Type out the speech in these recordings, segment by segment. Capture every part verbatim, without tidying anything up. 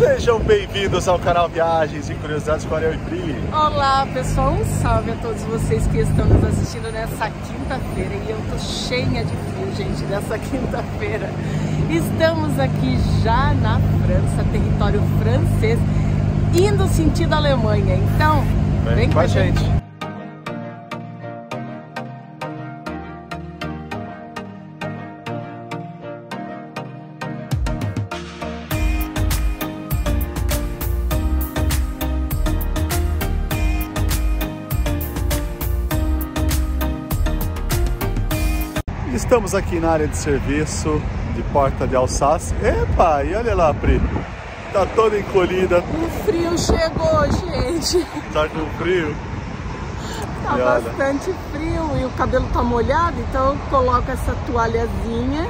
Sejam bem-vindos ao canal Viagens e Curiosidades com ARIEL e PRI. Olá pessoal, um salve a todos vocês que estão nos assistindo nessa quinta-feira. E eu tô cheia de frio, gente, nessa quinta-feira. Estamos aqui já na França, território francês, indo sentido Alemanha. Então, vem, vem com, com a gente, gente. Estamos aqui na área de serviço de Porta de Alsace. Epa, e olha lá, Pri, tá toda encolhida. O frio chegou, gente. Tá com frio? Tá e bastante olha. frio e o cabelo tá molhado, então eu coloco essa toalhazinha,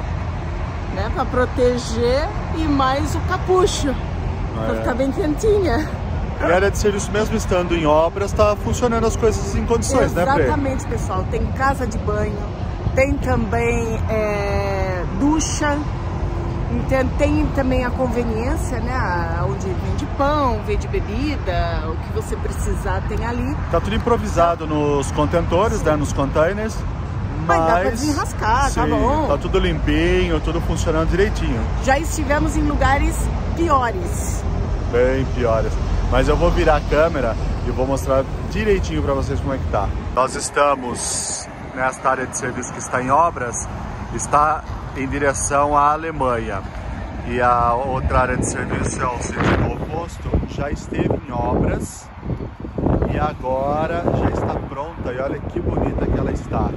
né, pra proteger, e mais o capucho, é. pra ficar bem quentinha. E a área de serviço, mesmo estando em obras, tá funcionando as coisas em condições, Exatamente, né, Pri? Exatamente, pessoal. Tem casa de banho. Tem também é, ducha, tem, tem também a conveniência, né? Onde vende pão, vende bebida, o que você precisar tem ali. Tá tudo improvisado nos contentores, né? Nos containers. Mas, mas dá pra desenrascar, tá bom? Tá tudo limpinho, tudo funcionando direitinho. Já estivemos em lugares piores. Bem piores. Mas eu vou virar a câmera e vou mostrar direitinho pra vocês como é que tá. Nós estamos... nesta área de serviço que está em obras, está em direção à Alemanha. E a outra área de serviço é o sentido oposto, já esteve em obras e agora já está pronta. E olha que bonita que ela está,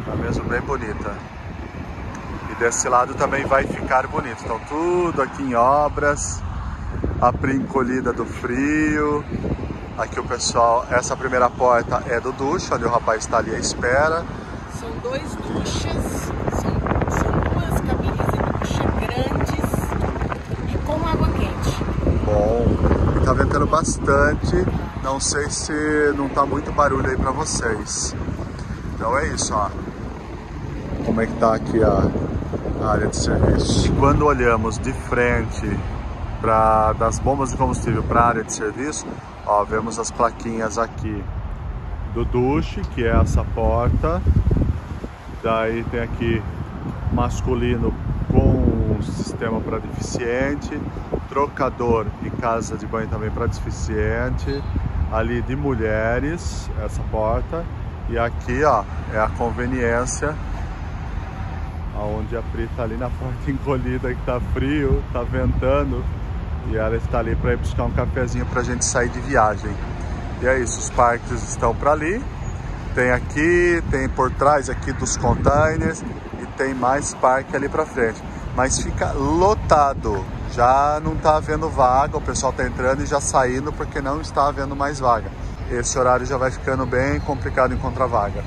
está mesmo bem bonita. E desse lado também vai ficar bonito. Então tudo aqui em obras, a Pri encolhida do frio. Aqui o pessoal, essa primeira porta é do ducha, ali o rapaz está ali à espera. São dois duchas, são, são duas cabines de ducha grandes e com água quente. Bom, está ventando bastante, não sei se não está muito barulho aí para vocês. Então é isso, ó. Como é que está aqui a, a área de serviço. E quando olhamos de frente pra, das bombas de combustível para a área de serviço, ó, vemos as plaquinhas aqui do duche, que é essa porta. Daí tem aqui masculino com sistema para deficiente, trocador e casa de banho também para deficiente. Ali de mulheres, essa porta. E aqui, ó, é a conveniência, onde a Pri tá ali na porta encolhida, que tá frio, tá ventando. E ela está ali para ir buscar um cafezinho para a gente sair de viagem. E é isso, os parques estão para ali. Tem aqui, tem por trás aqui dos containers e tem mais parque ali para frente. Mas fica lotado, já não está havendo vaga, o pessoal está entrando e já saindo porque não está havendo mais vaga. Esse horário já vai ficando bem complicado encontrar vaga.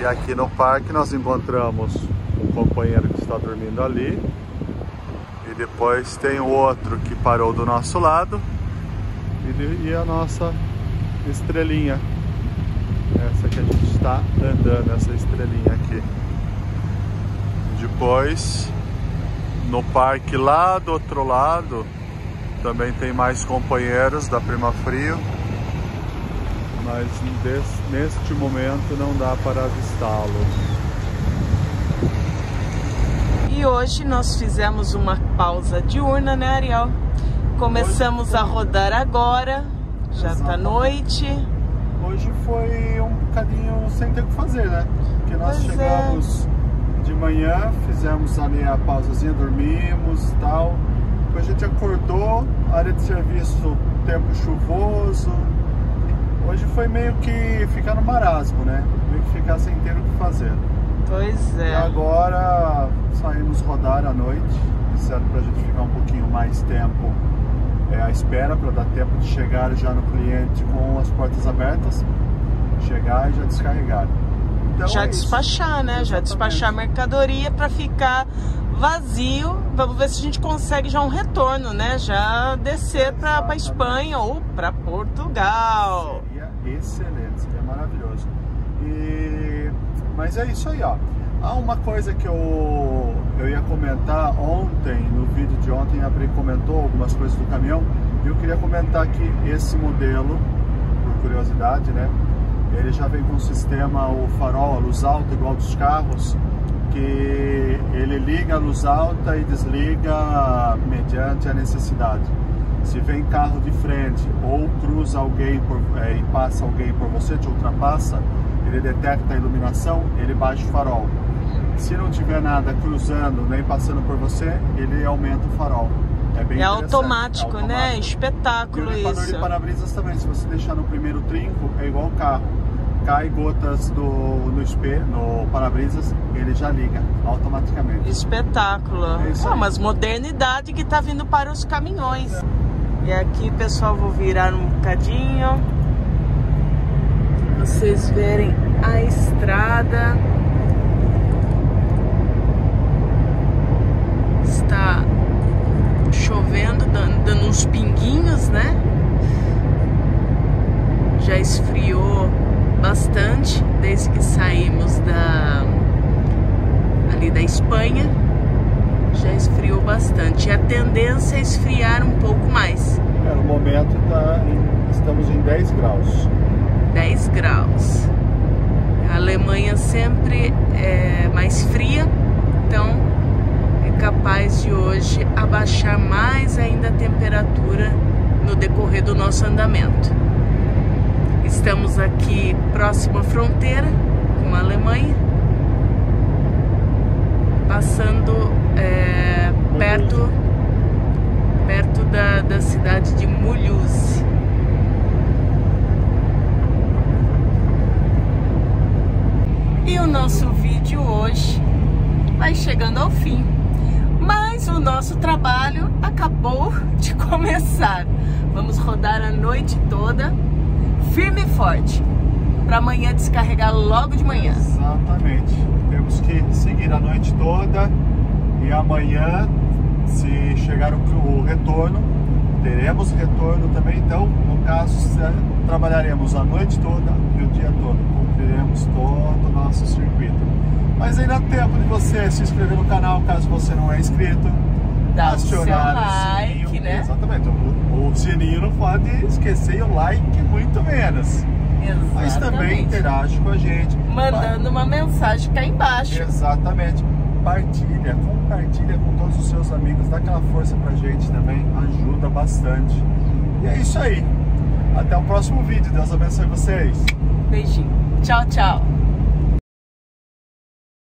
E aqui no parque nós encontramos um companheiro que está dormindo ali. E depois tem o outro que parou do nosso lado. E, de, e a nossa estrelinha. Essa que a gente está andando, essa estrelinha aqui. Depois, no parque lá do outro lado, também tem mais companheiros da Primafrio. Mas desse, neste momento não dá para avistá-los. E hoje nós fizemos uma pausa diurna, né, Ariel? Começamos foi... a rodar agora, já Exatamente. Tá noite. Hoje foi um bocadinho sem ter o que fazer, né? Porque nós pois chegamos é. de manhã, fizemos ali a pausazinha, dormimos e tal. Depois a gente acordou, área de serviço, tempo chuvoso. Hoje foi meio que ficar no marasmo, né? Meio que ficar sem ter o que fazer. Pois é. E agora saímos rodar à noite, disseram pra gente ficar um pouquinho mais tempo é, à espera, para dar tempo de chegar já no cliente com as portas abertas, chegar e já descarregar. Então, já é despachar, isso. né? Exatamente. Já despachar a mercadoria para ficar vazio. Vamos ver se a gente consegue já um retorno, né? Já descer para a Espanha ou para Portugal. Seria excelente, seria maravilhoso. E... mas é isso aí, ó. Ah, uma coisa que eu, eu ia comentar ontem, no vídeo de ontem, a Pri comentou algumas coisas do caminhão, e eu queria comentar que esse modelo, por curiosidade, né, ele já vem com o sistema, o farol, a luz alta, igual dos carros, que ele liga a luz alta e desliga mediante a necessidade. Se vem carro de frente ou cruza alguém por, é, e passa alguém por você, te ultrapassa, ele detecta a iluminação, ele baixa o farol. Se não tiver nada cruzando nem passando por você, ele aumenta o farol. É, bem é, automático, é automático, né? Espetáculo isso. E o limpador de para-brisas também, se você deixar no primeiro trinco, é igual o carro. Cai gotas do, no, no para-brisas, ele já liga automaticamente. Espetáculo. É isso. Ah, mas modernidade que tá vindo para os caminhões. É. E aqui, pessoal, vou virar um bocadinho. Vocês verem a estrada. Está chovendo, dando uns pinguinhos, né? Já esfriou bastante desde que saímos da ali da Espanha. Já esfriou bastante. E a tendência é esfriar um pouco mais. É, no momento tá em, estamos em dez graus. dez graus. A Alemanha sempre é mais fria, então é capaz de hoje abaixar mais ainda a temperatura no decorrer do nosso andamento. Estamos aqui próximo à fronteira com a Alemanha, passando é, perto, perto da, da cidade de Mulhouse. E o nosso vídeo hoje vai chegando ao fim, mas o nosso trabalho acabou de começar. Vamos rodar a noite toda, firme e forte, para amanhã descarregar logo de manhã. Exatamente, temos que seguir a noite toda e amanhã, se chegar o, o retorno, teremos retorno também, então, no caso, trabalharemos a noite toda e o dia todo. Teremos todo o nosso circuito. Mas ainda há tempo de você se inscrever no canal, caso você não é inscrito. Dá acionar o seu like, o sininho, né? Exatamente, o, o sininho não pode esquecer, e o like muito menos. Exatamente. Mas também interage com a gente, mandando pa... uma mensagem cá embaixo. Exatamente, partilha, compartilha com todos os seus amigos, dá aquela força pra gente também, ajuda bastante. E é isso aí, até o próximo vídeo, Deus abençoe vocês. Beijinho. Tchau, tchau.